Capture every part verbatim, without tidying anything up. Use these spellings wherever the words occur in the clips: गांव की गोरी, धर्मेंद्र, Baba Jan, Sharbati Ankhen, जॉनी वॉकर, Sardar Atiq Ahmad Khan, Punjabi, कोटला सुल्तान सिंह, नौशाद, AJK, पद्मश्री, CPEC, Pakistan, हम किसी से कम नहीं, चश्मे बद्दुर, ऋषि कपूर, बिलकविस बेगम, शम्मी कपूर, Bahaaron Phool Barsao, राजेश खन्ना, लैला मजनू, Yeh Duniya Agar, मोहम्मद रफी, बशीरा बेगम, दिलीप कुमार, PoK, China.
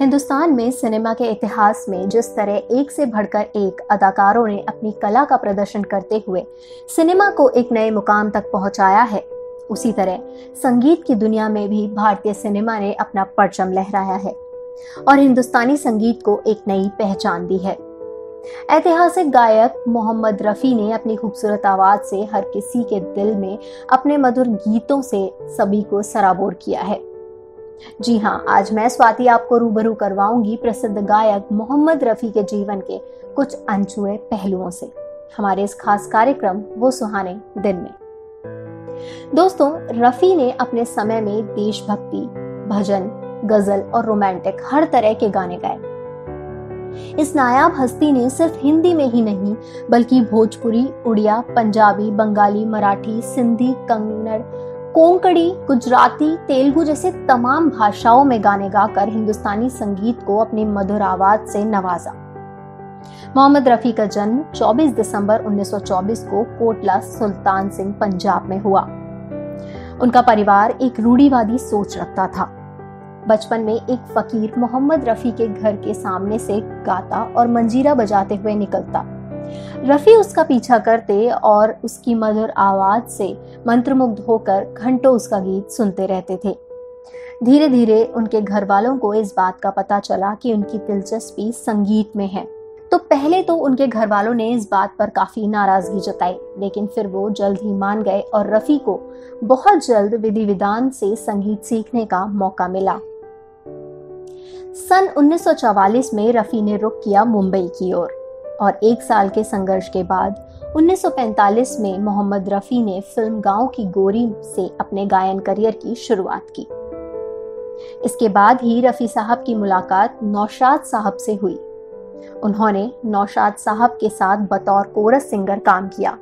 हिंदुस्तान में सिनेमा के इतिहास में जिस तरह एक से बढ़कर एक अदाकारों ने अपनी कला का प्रदर्शन करते हुए सिनेमा को एक नए मुकाम तक पहुंचाया है, उसी तरह संगीत की दुनिया में भी भारतीय सिनेमा ने अपना परचम लहराया है और हिंदुस्तानी संगीत को एक नई पहचान दी है। ऐतिहासिक गायक मोहम्मद रफी ने अपनी खूबसूरत आवाज से हर किसी के दिल में अपने मधुर गीतों से सभी को सराबोर किया है। जी हाँ, आज मैं स्वाति आपको रूबरू करवाऊंगी प्रसिद्ध गायक मोहम्मद रफी के जीवन के कुछ अनछुए पहलुओं से हमारे इस खास कार्यक्रम वो सुहाने दिन में। दोस्तों, रफी ने अपने समय में देशभक्ति, भजन, गजल और रोमांटिक हर तरह के गाने गाए। इस नायाब हस्ती ने सिर्फ हिंदी में ही नहीं बल्कि भोजपुरी, उड़िया, पंजाबी, बंगाली, मराठी, सिंधी, कन्नड़, कोंकणी, गुजराती, तेलुगु जैसे तमाम भाषाओं में गाने गाकर हिंदुस्तानी संगीत को अपनी मधुर आवाज से नवाजा। मोहम्मद रफी का जन्म चौबीस दिसंबर उन्नीस सौ चौबीस को कोटला सुल्तान सिंह पंजाब में हुआ। उनका परिवार एक रूढ़िवादी सोच रखता था। बचपन में एक फकीर मोहम्मद रफी के घर के सामने से गाता और मंजीरा बजाते हुए निकलता। रफी उसका पीछा करते और उसकी मधुर आवाज से मंत्रमुग्ध होकर घंटों उसका गीत सुनते रहते थे। धीरे धीरे उनके घर वालों को इस बात का पता चला कि उनकी दिलचस्पी संगीत में है, तो पहले तो उनके घर वालों ने इस बात पर काफी नाराजगी जताई, लेकिन फिर वो जल्द ही मान गए और रफी को बहुत जल्द विधि विधान से संगीत सीखने का मौका मिला। सन उन्नीस सौ चौवालीस में रफी ने रुख किया मुंबई की ओर और एक साल के संघर्ष के बाद उन्नीस सौ पैंतालीस में मोहम्मद रफी ने फिल्म गांव की गोरी से अपने गायन करियर की शुरुआत की। इसके बाद ही रफी साहब की मुलाकात नौशाद साहब से हुई। उन्होंने नौशाद साहब के साथ बतौर कोरस सिंगर काम किया।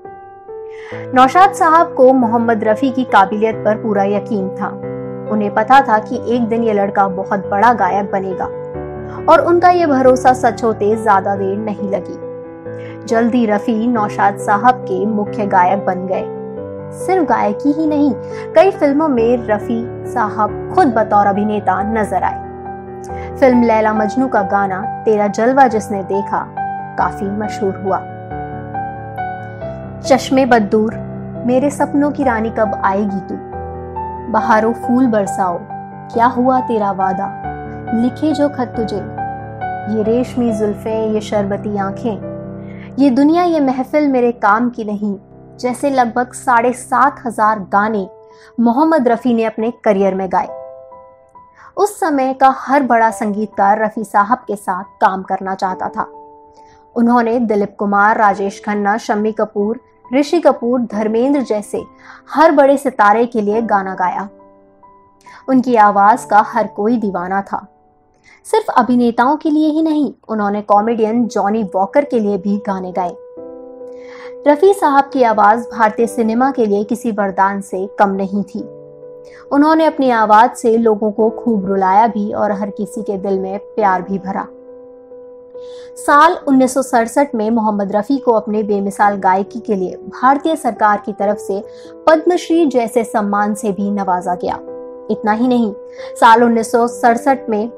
नौशाद साहब को मोहम्मद रफी की काबिलियत पर पूरा यकीन था। उन्हें पता था कि एक दिन ये लड़का बहुत बड़ा गायक बनेगा और उनका ये भरोसा सच होते ज्यादा देर नहीं लगी। जल्दी रफी नौशाद साहब के मुख्य गायक बन गए। सिर्फ गायकी ही नहीं, कई फिल्मों में रफी साहब खुद बतौर अभिनेता नजर आए। फिल्म लैला मजनू का गाना तेरा जलवा जिसने देखा काफी मशहूर हुआ। चश्मे बद्दुर, मेरे सपनों की रानी कब आएगी तू, बहारों फूल बरसाओ, क्या हुआ तेरा वादा, लिखे जो खत तुझे, ये रेशमी जुल्फे, ये शरबती आंखें, ये दुनिया, ये महफिल मेरे काम की नहीं, जैसे लगभग साढ़े सात हजार गाने मोहम्मद रफी ने अपने करियर में गाए। उस समय का हर बड़ा संगीतकार रफी साहब के साथ काम करना चाहता था। उन्होंने दिलीप कुमार, राजेश खन्ना, शम्मी कपूर, ऋषि कपूर, धर्मेंद्र जैसे हर बड़े सितारे के लिए गाना गाया। उनकी आवाज का हर कोई दीवाना था। सिर्फ अभिनेताओं के लिए ही नहीं, उन्होंने कॉमेडियन जॉनी वॉकर के लिए भी गाने गाए। रफी साहब की आवाज भारतीय सिनेमा के लिए किसी वरदान से कम नहीं थी। उन्होंने अपनी आवाज से लोगों को खूब रुलाया भी और हर किसी के दिल में प्यार भी भरा। साल उन्नीस सौ सड़सठ में मोहम्मद रफी को अपने बेमिसाल गायकी के लिए भारतीय सरकार की तरफ से पद्मश्री जैसे सम्मान से भी नवाजा गया। इतना ही नहीं, साल उन्नीस सौ सड़सठ में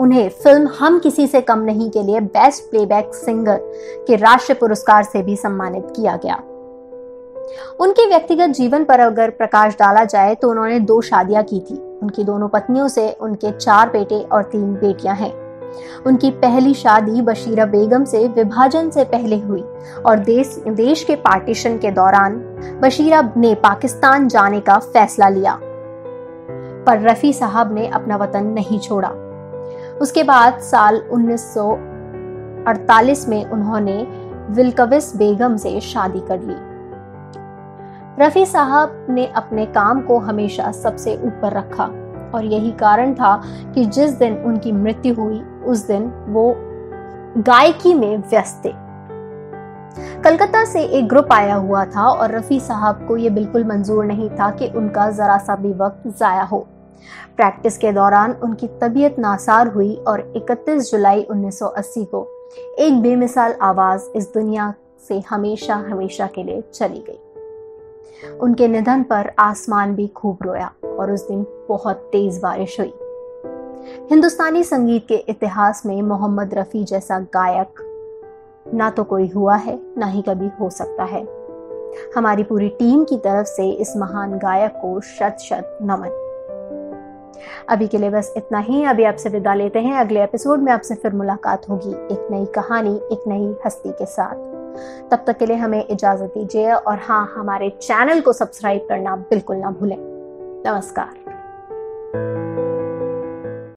उन्हें फिल्म हम किसी से कम नहीं के लिए बेस्ट प्लेबैक सिंगर के राष्ट्रीय पुरस्कार से भी सम्मानित किया गया। उनके व्यक्तिगत जीवन पर अगर प्रकाश डाला जाए तो उन्होंने दो शादियां की थी। उनकी दोनों पत्नियों से उनके चार बेटे और तीन बेटियां हैं। उनकी पहली शादी बशीरा बेगम से विभाजन से पहले हुई और देश देश के पार्टीशन के दौरान बशीरा ने पाकिस्तान जाने का फैसला लिया, पर रफी साहब ने अपना वतन नहीं छोड़ा। उसके बाद साल उन्नीस सौ अड़तालीस में उन्होंने बिलकविस बेगम से शादी कर ली। रफी साहब ने अपने काम को हमेशा सबसे ऊपर रखा और यही कारण था कि जिस दिन उनकी मृत्यु हुई उस दिन वो गायकी में व्यस्त थे। कलकत्ता से एक ग्रुप आया हुआ था और रफी साहब को ये बिल्कुल मंजूर नहीं था कि उनका जरा सा भी वक्त जाया हो। प्रैक्टिस के दौरान उनकी तबीयत नासार हुई और इकतीस जुलाई उन्नीस सौ अस्सी को एक बेमिसाल आवाज इस दुनिया से हमेशा हमेशा के लिए चली गई। उनके निधन पर आसमान भी खूब रोया और उस दिन बहुत तेज बारिश हुई। हिंदुस्तानी संगीत के इतिहास में मोहम्मद रफी जैसा गायक ना तो कोई हुआ है ना ही कभी हो सकता है। हमारी पूरी टीम की तरफ से इस महान गायक को शत शत नमन। अभी के लिए बस इतना ही। अभी आपसे विदा लेते हैं। अगले एपिसोड में आपसे फिर मुलाकात होगी एक नई कहानी, एक नई हस्ती के साथ। तब तक के लिए हमें इजाजत दीजिए और हाँ, हमारे चैनल को सब्सक्राइब करना बिल्कुल ना भूलें। नमस्कार।